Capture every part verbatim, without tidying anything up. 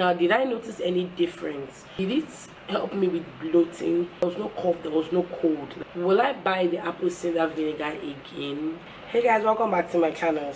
Now, did I notice any difference? Did it help me with bloating? There was no cough, there was no cold. Will I buy the apple cider vinegar again? Hey guys, welcome back to my channel.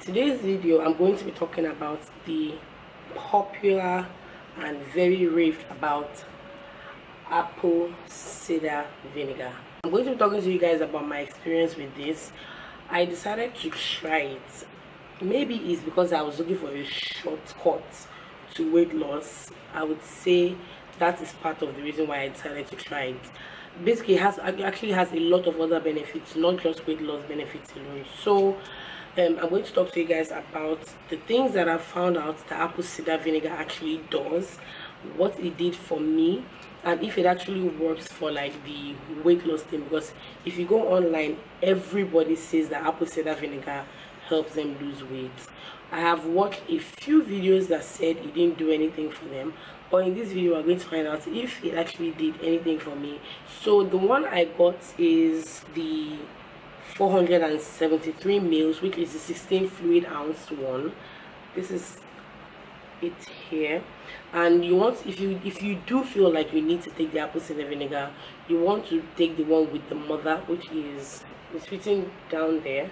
Today's video, I'm going to be talking about the popular and very raved about apple cider vinegar. I'm going to be talking to you guys about my experience with this. I decided to try it. Maybe it's because I was looking for a shortcut to weight loss. I would say that is part of the reason why I decided to try it. Basically, it has it actually has a lot of other benefits, not just weight loss benefits alone. So um, I'm going to talk to you guys about the things that I found out that apple cider vinegar actually does, what it did for me, and if it actually works for like the weight loss thing. Because if you go online, everybody says that apple cider vinegar helps them lose weight. I have watched a few videos that said it didn't do anything for them, but in this video I'm going to find out if it actually did anything for me. So the one I got is the four hundred seventy-three mils, which is the sixteen fluid ounce one. This is it here, and you want, if you if you do feel like you need to take the apple cider vinegar, you want to take the one with the mother, which is it's written down there.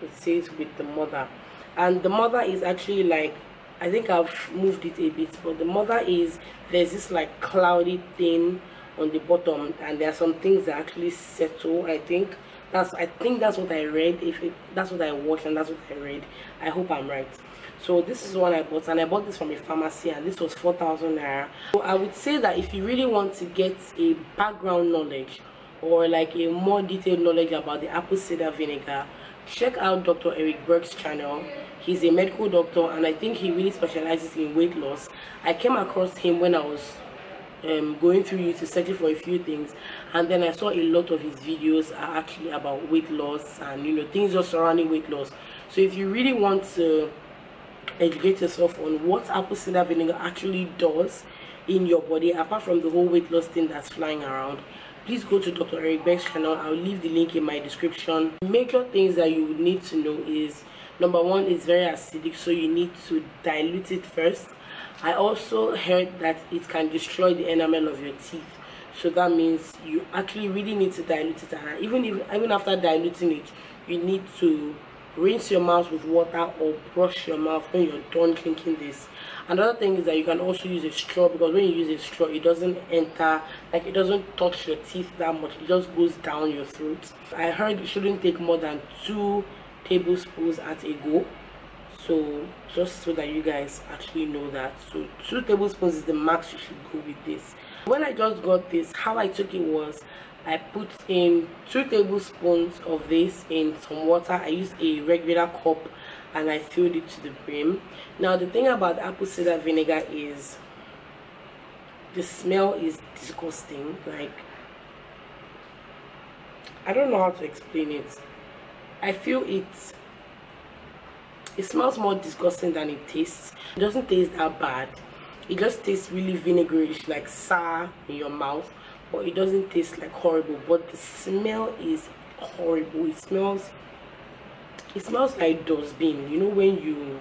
It says with the mother, and the mother is actually like, I think I've moved it a bit, but the mother is, there's this like cloudy thing on the bottom, and there are some things that actually settle. I think that's I think that's what I read. If it, that's what I watched and that's what I read. I hope I'm right. So this is one I bought, and I bought this from a pharmacy, and this was four thousand naira. So I would say that if you really want to get a background knowledge or like a more detailed knowledge about the apple cider vinegar, check out Doctor Eric Berg's channel. He's a medical doctor, and I think he really specializes in weight loss. I came across him when I was um, going through YouTube searching for a few things, and then I saw a lot of his videos are actually about weight loss and, you know, things just surrounding weight loss. So if you really want to educate yourself on what apple cider vinegar actually does in your body, apart from the whole weight loss thing that's flying around, please go to Doctor Eric Berg's channel. I'll leave the link in my description. Major things that you would need to know is, number one, it's very acidic, so you need to dilute it first. I also heard that it can destroy the enamel of your teeth, so that means you actually really need to dilute it. And even if even after diluting it, you need to rinse your mouth with water or brush your mouth when you're done drinking this. Another thing is that you can also use a straw, because when you use a straw, it doesn't enter, like it doesn't touch your teeth that much, it just goes down your throat. I heard it shouldn't take more than two tablespoons at a go, so just so that you guys actually know that. So two tablespoons is the max you should go with this. When I just got this, how I took it was, I put in two tablespoons of this in some water. I used a regular cup and I filled it to the brim. Now the thing about apple cider vinegar is the smell is disgusting. Like, I don't know how to explain it. I feel it's it smells more disgusting than it tastes. It doesn't taste that bad. It just tastes really vinegarish, like sour in your mouth. But it doesn't taste like horrible, but the smell is horrible. It smells it smells like dustbin. You know, when you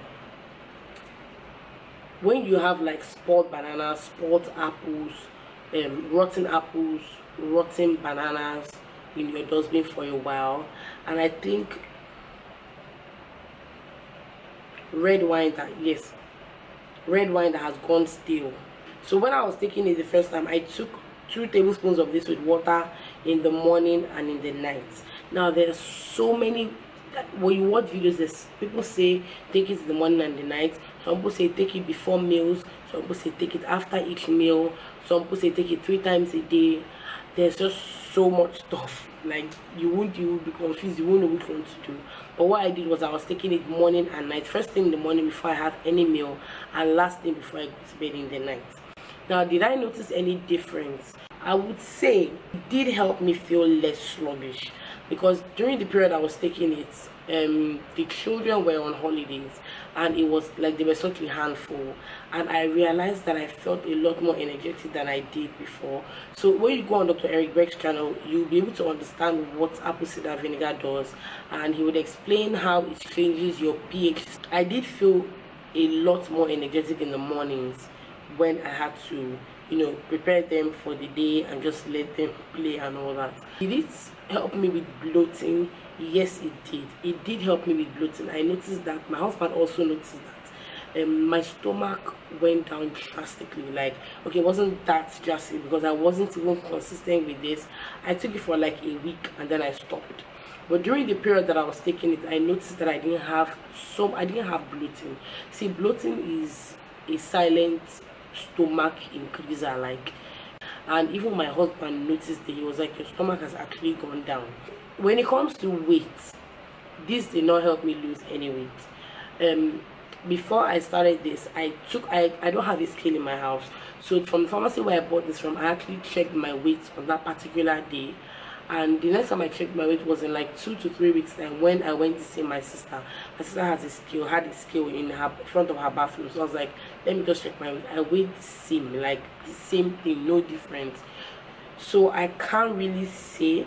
when you have like spoiled bananas, spoiled apples, um, rotten apples, rotten bananas in your dustbin for a while. And I think red wine that yes red wine that has gone stale. So when I was taking it the first time, I took two tablespoons of this with water in the morning and in the night. Now there's so many, when you watch videos, there's people say take it in the morning and the night, some people say take it before meals, some people say take it after each meal, some people say take it three times a day. There's just so much stuff, like you won't you would be confused, you won't know which one to do. But what I did was, I was taking it morning and night, first thing in the morning before I had any meal, and last thing before I go to bed in the night. Now, did I notice any difference? I would say it did help me feel less sluggish, because during the period I was taking it, um, the children were on holidays, and it was like they were such a handful, and I realized that I felt a lot more energetic than I did before. So when you go on Doctor Eric Berg's channel, you'll be able to understand what apple cider vinegar does, and he would explain how it changes your pH. I did feel a lot more energetic in the mornings when I had to, you know, prepare them for the day and just let them play and all that. Did it help me with bloating? Yes, it did. It did help me with bloating. I noticed that. My husband also noticed that. Um, my stomach went down drastically. Like, okay, it wasn't that drastic because I wasn't even consistent with this. I took it for like a week and then I stopped. But during the period that I was taking it, I noticed that I didn't have some. I didn't have bloating. See, bloating is a silent stomach increaser, like, and even my husband noticed that. He was like, your stomach has actually gone down. When it comes to weight, this did not help me lose any weight. Um, before I started this, I took I I don't have a scale in my house, so from the pharmacy where I bought this from, I actually checked my weight on that particular day. And the next time I checked my weight was in like two to three weeks time when I went to see my sister. My sister has a scale, had a scale in her front of her bathroom. So I was like, let me just check my weight. I weighed the same, like the same thing, no difference. So I can't really say.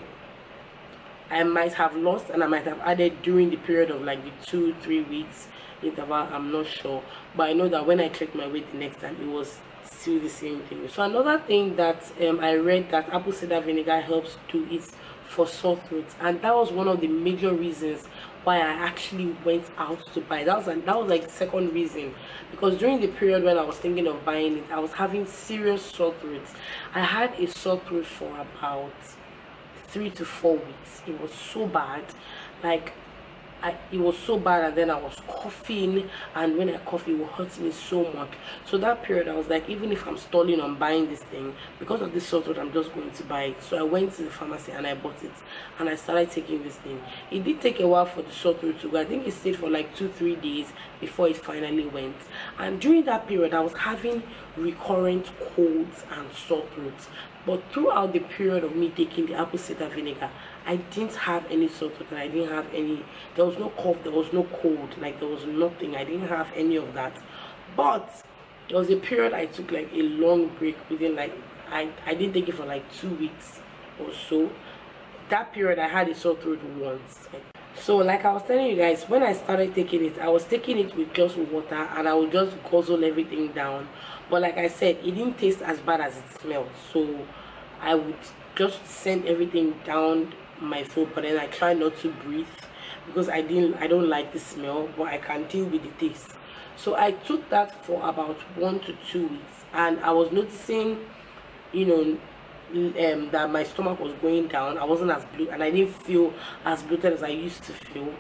I might have lost and I might have added during the period of like the two, three weeks interval. I'm not sure. But I know that when I checked my weight the next time, it was still the same thing. So another thing that um, I read that apple cider vinegar helps do is for sore throats, and that was one of the major reasons why I actually went out to buy. That was and that was like the second reason, because during the period when I was thinking of buying it, I was having serious sore throats. I had a sore throat for about three to four weeks. It was so bad, like. I, it was so bad, and then I was coughing, and when I cough it would hurt me so much. So that period I was like, even if I'm stalling on buying this thing because of this sort of, I'm just going to buy it. So I went to the pharmacy and I bought it, and I started taking this thing. It did take a while for the sore throat to go. I think it stayed for like two three days before it finally went. And during that period I was having recurrent colds and sore throats. But throughout the period of me taking the apple cider vinegar, I didn't have any sore throat, and I didn't have any, there was no cough, there was no cold, like there was nothing. I didn't have any of that. But there was a period I took like a long break within like, I, I didn't take it for like two weeks or so. That period I had a sore throat once. So like I was telling you guys, when I started taking it, I was taking it with just water, and I would just guzzle everything down. But like I said, it didn't taste as bad as it smelled. So I would just send everything down my throat, but then I try not to breathe because I didn't I don't like the smell, but I can deal with the taste. So I took that for about one to two weeks, and I was noticing, you know, Um, that my stomach was going down. I wasn't as bloated, and I didn't feel as bloated as I used to feel.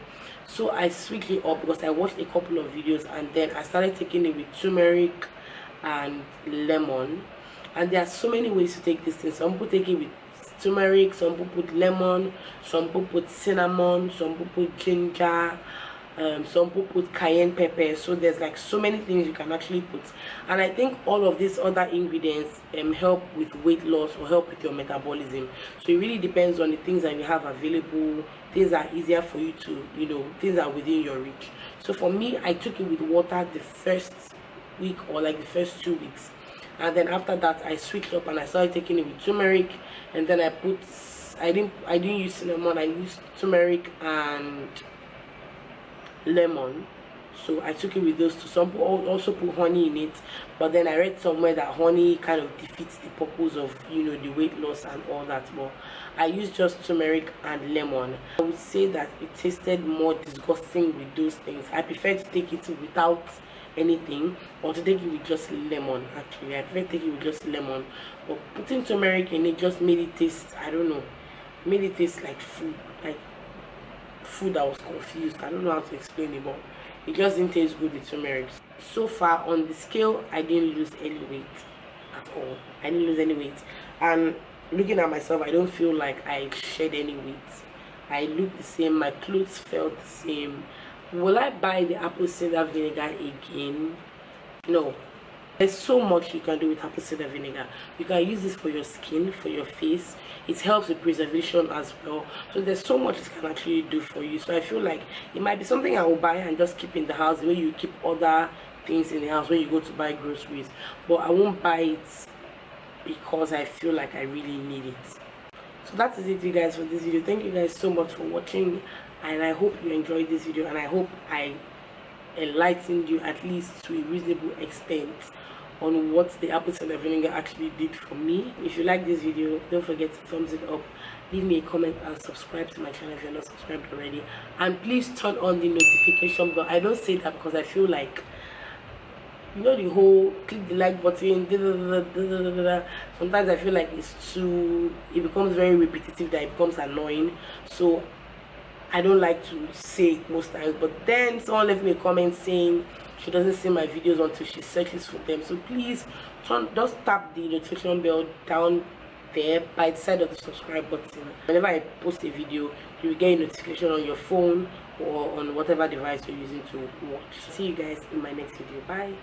So I switched it up because I watched a couple of videos, and then I started taking it with turmeric and lemon. And there are so many ways to take this thing. Some people take it with turmeric, some people put lemon, some people put cinnamon, some people put ginger, um, some people put cayenne pepper. So there's like so many things you can actually put, and I think all of these other ingredients um, help with weight loss or help with your metabolism. So it really depends on the things that you have available, things that are easier for you to, you know, things that are within your reach. So for me, I took it with water the first week or like the first two weeks, and then after that I switched up and I started taking it with turmeric, and then I put I didn't I didn't use cinnamon, I used turmeric and lemon. So I took it with those two. Some people also put honey in it, but then I read somewhere that honey kind of defeats the purpose of, you know, the weight loss and all that. But I used just turmeric and lemon. I would say that it tasted more disgusting with those things. I prefer to take it without anything, or to take it with just lemon. Actually, I prefer to take it with just lemon, but putting turmeric in it just made it taste, I don't know, made it taste like food, like food that was confused. I don't know how to explain it, but it just didn't taste good with turmeric. So far on the scale, I didn't lose any weight at all. I didn't lose any weight, and looking at myself, I don't feel like I shed any weight. I look the same, my clothes felt the same. Will I buy the apple cider vinegar again? No. There's so much you can do with apple cider vinegar. You can use this for your skin, for your face. It helps with preservation as well. So there's so much it can actually do for you. So I feel like it might be something I will buy and just keep in the house, the way you keep other things in the house when you go to buy groceries. But I won't buy it because I feel like I really need it. So that is it, you guys, for this video. Thank you guys so much for watching, and I hope you enjoyed this video, and I hope I enlightened you at least to a reasonable extent on what the apple cider vinegar actually did for me. If you like this video, don't forget to thumbs it up, leave me a comment, and subscribe to my channel if you're not subscribed already. And please turn on the notification bell. I don't say that because I feel like, you know, the whole click the like button, da, da, da, da, da, da, da. Sometimes I feel like it's too, it becomes very repetitive, that it becomes annoying. So I don't like to say it most times, but then someone left me a comment saying she doesn't see my videos until she searches for them. So please turn, just tap the notification bell down there by the side of the subscribe button. Whenever I post a video, you will get a notification on your phone or on whatever device you're using to watch. See you guys in my next video. Bye.